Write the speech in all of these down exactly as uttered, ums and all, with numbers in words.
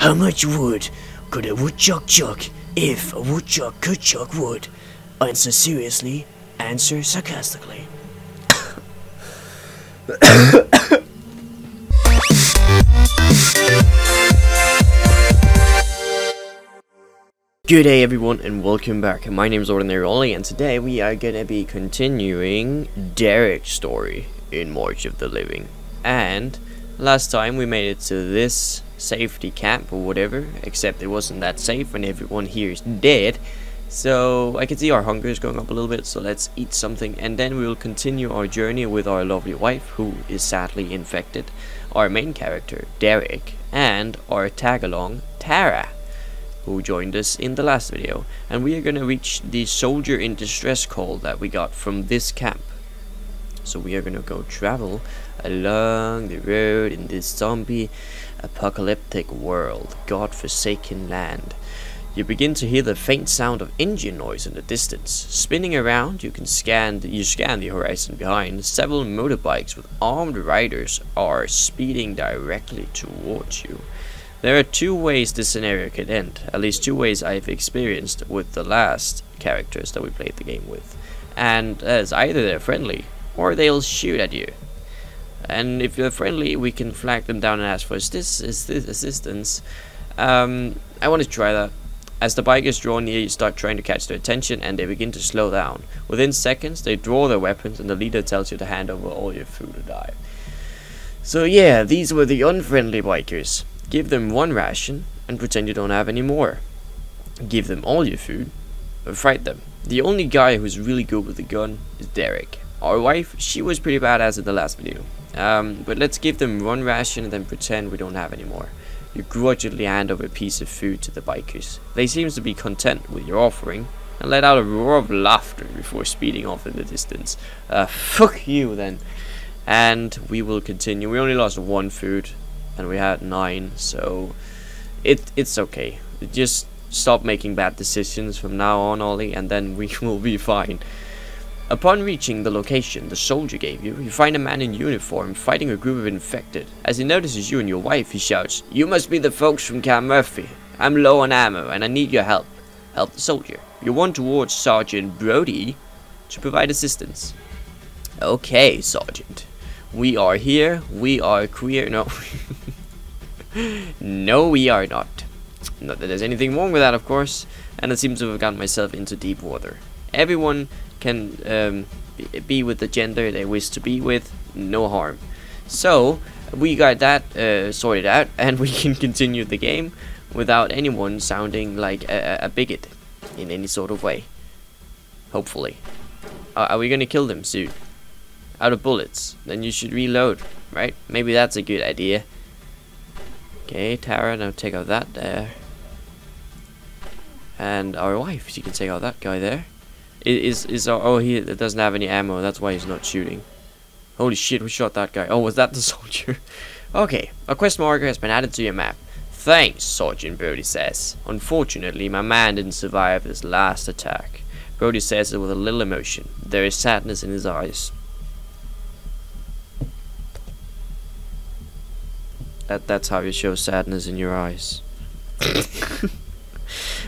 How much wood could a woodchuck chuck if a woodchuck could chuck wood? Answer seriously, answer sarcastically. Good day everyone and welcome back. My name is OrdinaryOli and today we are gonna be continuing Derek's story in March of the Living. And last time we made it to this safety camp or whatever, except it wasn't that safe and everyone here is dead. So I can see our hunger is going up a little bit, so let's eat something and then we will continue our journey with our lovely wife, who is sadly infected, our main character Derek, and our tag-along Tara, who joined us in the last video, and we are gonna reach the soldier in distress call that we got from this camp. So we are gonna go travel along the road in this zombie apocalyptic world, godforsaken land. You begin to hear the faint sound of engine noise in the distance. Spinning around, you can scan the, you scan the horizon behind. Several motorbikes with armed riders are speeding directly towards you. There are two ways this scenario could end, at least two ways I've experienced with the last characters that we played the game with. And as either they're friendly, or they'll shoot at you. And if you're friendly, we can flag them down and ask for assist assistance. Um, I want to try that. As the bikers draw near, you start trying to catch their attention and they begin to slow down. Within seconds, they draw their weapons and the leader tells you to hand over all your food or die. So yeah, these were the unfriendly bikers. Give them one ration and pretend you don't have any more. Give them all your food and fright them. The only guy who's really good with a gun is Derek. Our wife, she was pretty badass in the last video. Um, but let's give them one ration and then pretend we don't have any more. You grudgingly hand over a piece of food to the bikers. They seem to be content with your offering and let out a roar of laughter before speeding off in the distance. Uh, fuck you then. And we will continue. We only lost one food. And we had nine, so it it's okay. Just stop making bad decisions from now on, Oli, and then we will be fine. Upon reaching the location the soldier gave you, you find a man in uniform fighting a group of infected. As he notices you and your wife, he shouts, "You must be the folks from Camp Murphy. I'm low on ammo and I need your help." Help the soldier. You run towards Sergeant Brody to provide assistance. Okay, Sergeant. We are here, we are queer, no. No, we are not. Not that there's anything wrong with that, of course, and it seems to have gotten myself into deep water. Everyone can um, be with the gender they wish to be with, no harm. So, we got that uh, sorted out, and we can continue the game without anyone sounding like a, a bigot in any sort of way. Hopefully. Uh, are we gonna kill them soon? Out of bullets, then you should reload, right? Maybe that's a good idea. Okay, Tara, now take out that there. And our wife, she can take out that guy there. Is, is our, oh, he doesn't have any ammo, that's why he's not shooting. Holy shit, we shot that guy. Oh, was that the soldier? Okay, a quest marker has been added to your map. Thanks, Sergeant Brody says. Unfortunately, my man didn't survive this last attack. Brody says it with a little emotion. There is sadness in his eyes. That, that's how you show sadness in your eyes.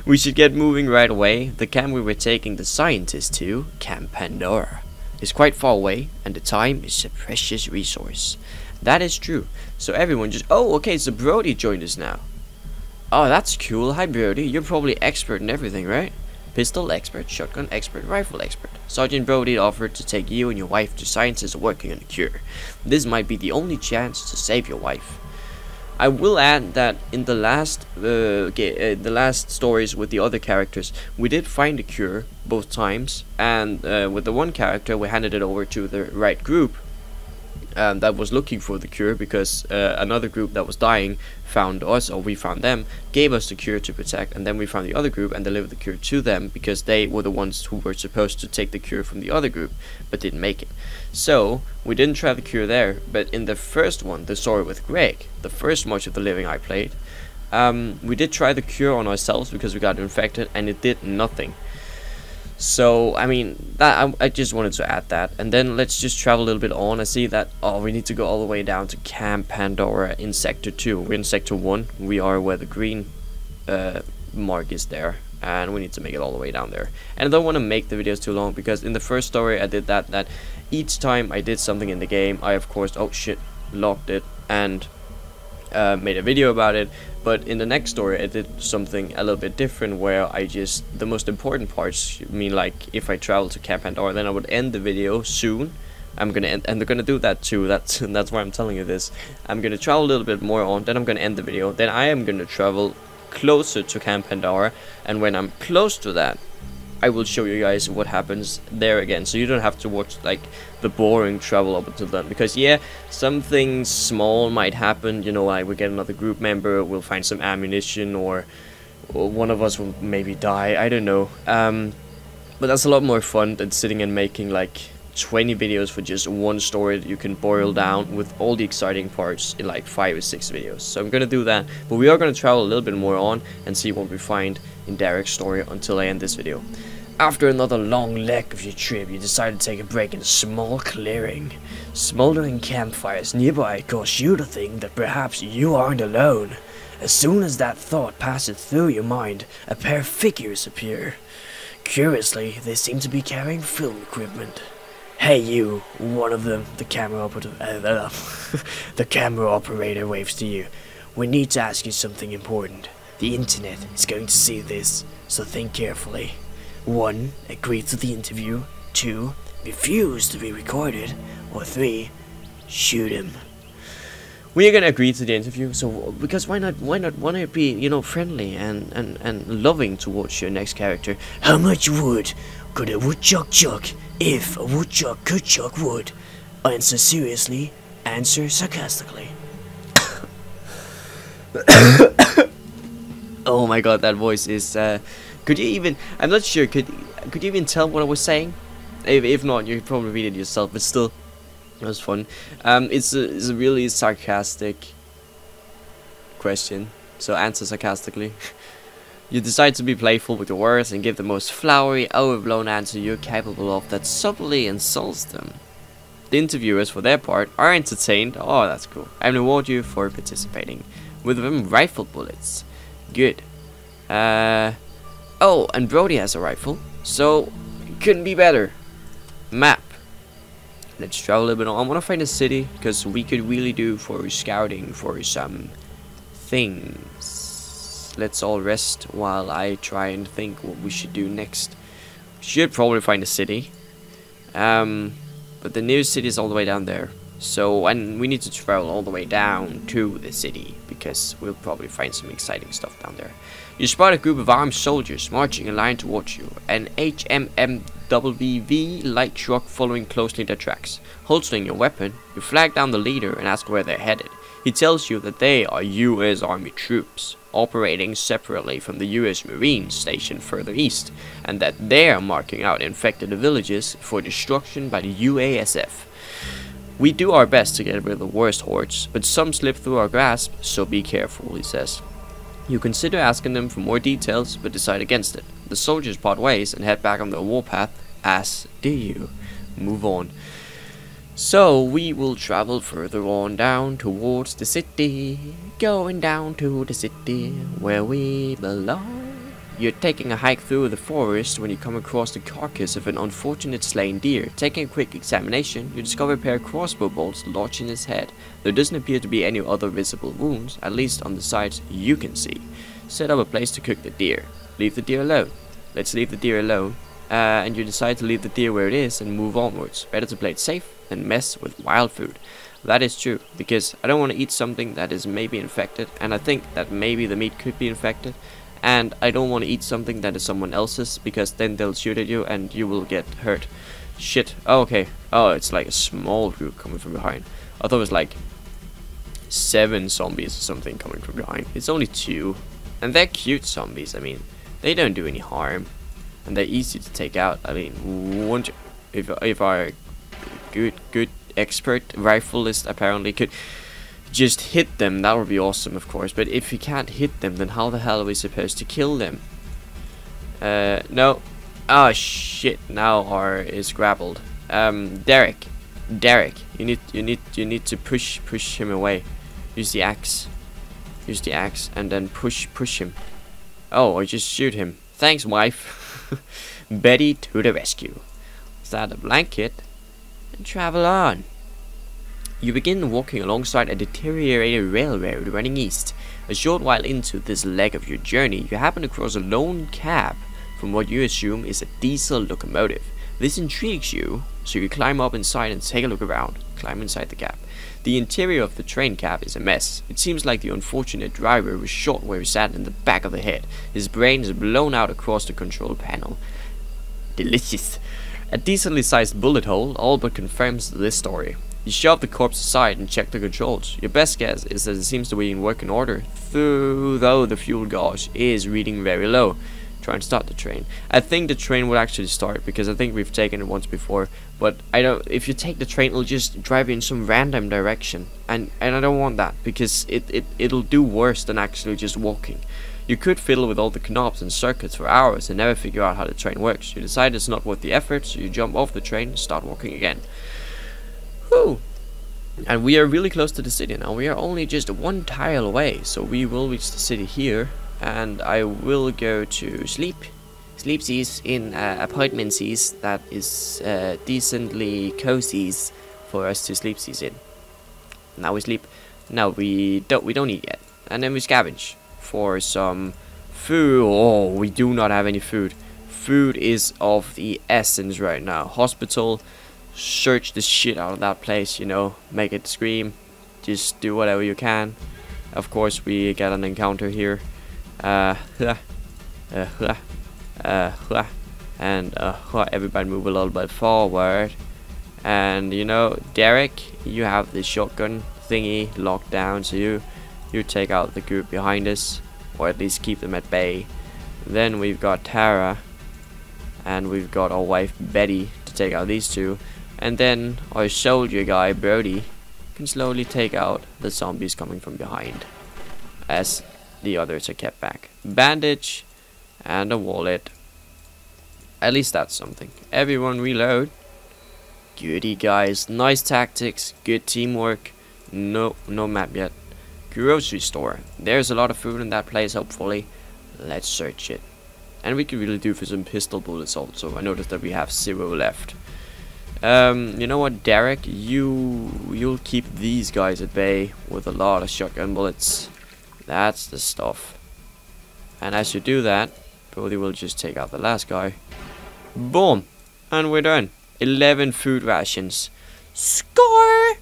We should get moving right away. The camp we were taking the scientist to, Camp Pandora, is quite far away and the time is a precious resource. That is true. So everyone just... Oh, okay, so Brody joined us now. Oh, that's cool. Hi, Brody. You're probably expert in everything, right? Pistol expert, shotgun expert, rifle expert. Sergeant Brody offered to take you and your wife to scientists working on a cure. This might be the only chance to save your wife. I will add that in the last uh, okay, uh, the last stories with the other characters, we did find a cure both times, and uh, with the one character we handed it over to the right group um, that was looking for the cure, because uh, another group that was dying found us, or we found them, gave us the cure to protect, and then we found the other group and delivered the cure to them because they were the ones who were supposed to take the cure from the other group but didn't make it. So we didn't try the cure there, but in the first one, the story with Greg, the first March of the Living I played, um, we did try the cure on ourselves because we got infected and it did nothing. So I mean, that I, I just wanted to add that. And then let's just travel a little bit on. I see that, oh, we need to go all the way down to Camp Pandora in Sector two. We're in Sector one. We are where the green uh, mark is there, and we need to make it all the way down there. And I don't want to make the videos too long, because in the first story I did that, that each time I did something in the game, I of course, oh shit, logged it and uh, made a video about it. But in the next story I did something a little bit different, where I just, the most important parts, I mean, like if I travel to Camp Pandora, then I would end the video soon. I'm gonna end, and they're gonna do that too. That's that's why I'm telling you this. I'm gonna travel a little bit more on, then I'm gonna end the video, then I am gonna travel closer to Camp Pandora, and when I'm close to that, I will show you guys what happens there again, so you don't have to watch like the boring travel up until then. Because yeah, something small might happen, you know, like we get another group member, we'll find some ammunition, or, or one of us will maybe die, I don't know. Um, but that's a lot more fun than sitting and making like twenty videos for just one story that you can boil down with all the exciting parts in like five or six videos. So I'm gonna do that, but we are gonna travel a little bit more on and see what we find in Derek's story until I end this video. After another long leg of your trip, you decide to take a break in a small clearing. Smoldering campfires nearby cause you to think that perhaps you aren't alone. As soon as that thought passes through your mind, a pair of figures appear. Curiously, they seem to be carrying film equipment. Hey you, one of them, the camera operator, uh, the camera operator waves to you. We need to ask you something important. The internet is going to see this, so think carefully. One, agree to the interview. Two, refuse to be recorded. Or three, shoot him. We are gonna agree to the interview, so because why not? Why not? Why not be, you know, friendly and and and loving towards your next character? How much wood could a woodchuck chuck if a woodchuck could chuck wood? Answer seriously. Answer sarcastically. Oh my god, that voice is. Uh, could you even? I'm not sure. Could could you even tell what I was saying? If if not, you could probably read it yourself. But still. That was fun. Um, it's, a, it's a really sarcastic question, so answer sarcastically. You decide to be playful with your words and give the most flowery, overblown answer you're capable of that subtly insults them. The interviewers, for their part, are entertained. Oh, that's cool. And reward you for participating with them rifle bullets. Good. Uh, oh, and Brody has a rifle, so it couldn't be better. Map. Let's travel a little bit on. I want to find a city, because we could really do for scouting for some things. Let's all rest while I try and think what we should do next. Should probably find a city. Um, but the nearest city is all the way down there. So, and we need to travel all the way down to the city, because we'll probably find some exciting stuff down there. You spot a group of armed soldiers marching in line towards you. An H M M W V light truck following closely their tracks. Holding your weapon, you flag down the leader and ask where they're headed. He tells you that they are U S Army troops, operating separately from the U S Marines stationed further east, and that they are marking out infected villages for destruction by the U A S F. We do our best to get rid of the worst hordes, but some slip through our grasp, so be careful, he says. You consider asking them for more details, but decide against it. The soldiers part ways and head back on their warpath, as do you. Move on. So, we will travel further on down towards the city, going down to the city where we belong. You're taking a hike through the forest when you come across the carcass of an unfortunate slain deer. Taking a quick examination, you discover a pair of crossbow bolts lodged in his head. There doesn't appear to be any other visible wounds, at least on the sides you can see. Set up a place to cook the deer. Leave the deer alone. Let's leave the deer alone. Uh, and you decide to leave the deer where it is and move onwards. Better to play it safe than mess with wild food. That is true, because I don't want to eat something that is maybe infected, and I think that maybe the meat could be infected. And I don't want to eat something that is someone else's, because then they'll shoot at you and you will get hurt. Shit. Oh, okay. Oh, it's like a small group coming from behind. I thought it was like seven zombies or something coming from behind. It's only two. And they're cute zombies. I mean, they don't do any harm. And they're easy to take out. I mean, won't you, if, if our good, good expert rifleist apparently could just hit them, that would be awesome, of course. But if you can't hit them, then how the hell are we supposed to kill them? Uh, no. Oh shit! Now R is grappled. Um, Derek, Derek, you need, you need, you need to push, push him away. Use the axe. Use the axe and then push, push him. Oh, I just shoot him. Thanks, wife. Betty to the rescue. Start a blanket and travel on. You begin walking alongside a deteriorated railroad running east. A short while into this leg of your journey, you happen to cross a lone cab from what you assume is a diesel locomotive. This intrigues you, so you climb up inside and take a look around. Climb inside the cab. The interior of the train cab is a mess. It seems like the unfortunate driver was shot where he sat in the back of the head. His brain is blown out across the control panel. Delicious. A decently sized bullet hole all but confirms this story. You shove the corpse aside and check the controls. Your best guess is that it seems to be in working order, though the fuel gauge is reading very low. Try and start the train. I think the train will actually start because I think we've taken it once before. But I don't. If you take the train, it'll just drive you in some random direction, and and I don't want that because it it it'll do worse than actually just walking. You could fiddle with all the knobs and circuits for hours and never figure out how the train works. You decide it's not worth the effort, so you jump off the train and start walking again. Woo. And we are really close to the city now. We are only just one tile away, so we will reach the city here, and I will go to sleep. Sleepsies in uh, apartmentsies that is uh, decently cozies for us to sleepsies in. Now we sleep. Now we don't we don't eat yet, and then we scavenge for some food. Oh, we do not have any food. Food is of the essence right now. Hospital. Search the shit out of that place, you know, make it scream, just do whatever you can. Of course, we get an encounter here, uh, uh, uh, uh, and uh, everybody move a little bit forward. And you know, Derek, you have the shotgun thingy locked down, so you you take out the group behind us, or at least keep them at bay. Then we've got Tara, and we've got our wife Betty to take out these two. And then our soldier guy, Brody, can slowly take out the zombies coming from behind, as the others are kept back. Bandage and a wallet. At least that's something. Everyone reload. Goody guys. Nice tactics. Good teamwork. No, no map yet. Grocery store. There's a lot of food in that place, hopefully. Let's search it. And we could really do for some pistol bullets also. I noticed that we have zero left. Um, you know what, Derek, you you'll keep these guys at bay with a lot of shotgun bullets. That's the stuff. And as you do that, Brody will just take out the last guy. Boom, and we're done. Eleven food rations. Score.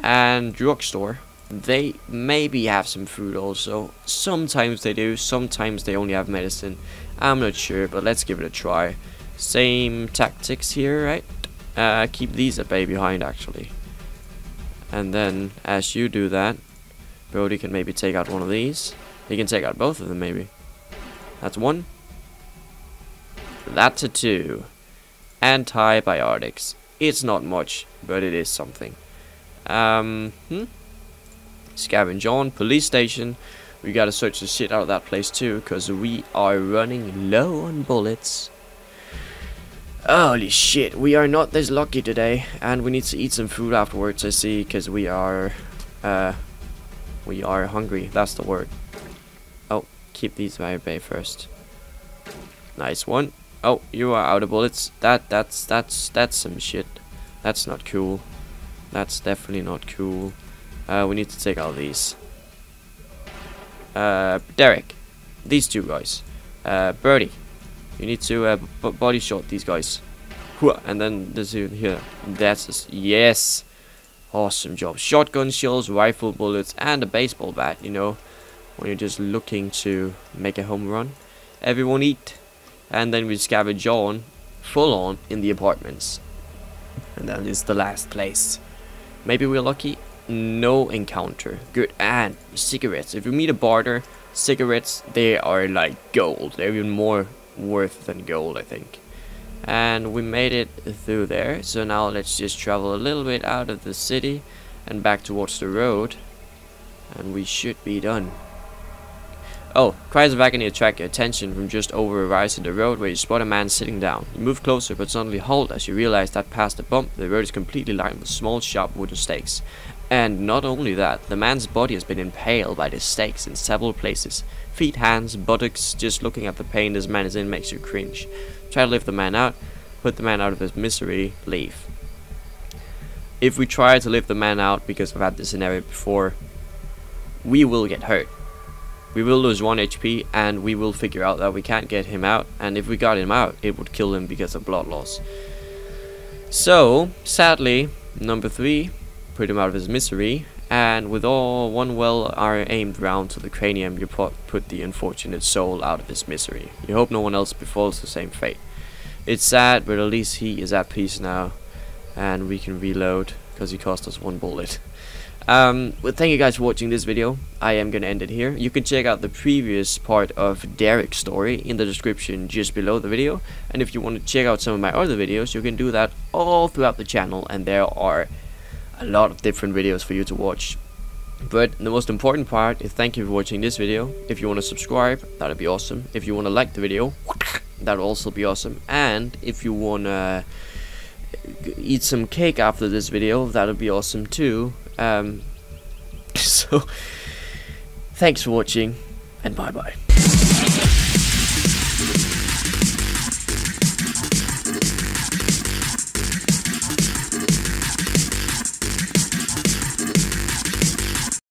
And drugstore. They maybe have some food also. Sometimes they do. Sometimes they only have medicine. I'm not sure, but let's give it a try. Same tactics here, right? Uh, keep these at bay behind, actually. And then, as you do that, Brody can maybe take out one of these. He can take out both of them, maybe. That's one. That's a two. Antibiotics. It's not much, but it is something. Um, hmm? Scavenge on. Police station. We gotta search the shit out of that place, too, because we are running low on bullets. Holy shit, we are not this lucky today, and we need to eat some food afterwards, I see, because we are, uh, we are hungry, that's the word. Oh, keep these by bay first. Nice one. Oh, you are out of bullets. That, that's, that's, that's some shit. That's not cool. That's definitely not cool. Uh, we need to take out these. Uh, Derek, these two guys. Uh, Birdie. You need to uh, b body shot these guys. And then this here. That's this. Yes. Awesome job. Shotgun shells, rifle bullets, and a baseball bat, you know. When you're just looking to make a home run. Everyone eat. And then we scavenge on, full on, in the apartments. And that is the last place. Maybe we're lucky. No encounter. Good. And cigarettes. If you meet a barter, cigarettes, they are like gold. They're even more worth than gold, I think. And we made it through there, so now let's just travel a little bit out of the city and back towards the road, and we should be done. Oh, cries of agony attract your attention from just over a rise in the road where you spot a man sitting down. You move closer but suddenly halt as you realize that past the bump, the road is completely lined with small sharp wooden stakes. And not only that, the man's body has been impaled by the stakes in several places. Feet, hands, buttocks, just looking at the pain this man is in makes you cringe. Try to lift the man out, put the man out of his misery, leave. If we try to lift the man out, because we've had this scenario before, we will get hurt. We will lose one H P and we will figure out that we can't get him out, and if we got him out it would kill him because of blood loss. So sadly number three put him out of his misery, and with all one well are aimed round to the cranium you put the unfortunate soul out of his misery. You hope no one else befalls the same fate. It's sad, but at least he is at peace now and we can reload because he cost us one bullet. Um, well, thank you guys for watching this video. I am gonna end it here. You can check out the previous part of Derek's story in the description just below the video, and if you want to check out some of my other videos you can do that all throughout the channel, and there are a lot of different videos for you to watch. But the most important part is thank you for watching this video. If you want to subscribe, that would be awesome. If you want to like the video, that would also be awesome. And if you want to eat some cake after this video, that would be awesome too. Um, so, thanks for watching, and bye-bye.